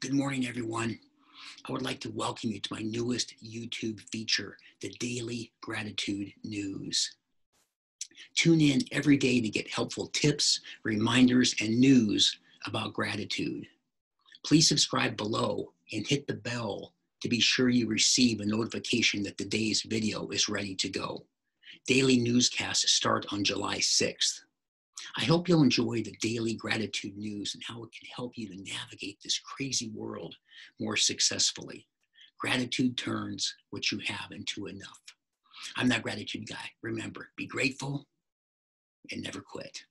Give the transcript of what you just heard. Good morning, everyone. I would like to welcome you to my newest YouTube feature, the Daily Gratitude News. Tune in every day to get helpful tips, reminders, and news about gratitude. Please subscribe below and hit the bell to be sure you receive a notification that the day's video is ready to go. Daily newscasts start on July 6th. I hope you'll enjoy the Daily Gratitude News and how it can help you to navigate this crazy world more successfully. Gratitude turns what you have into enough. I'm That Gratitude Guy. Remember, be grateful and never quit.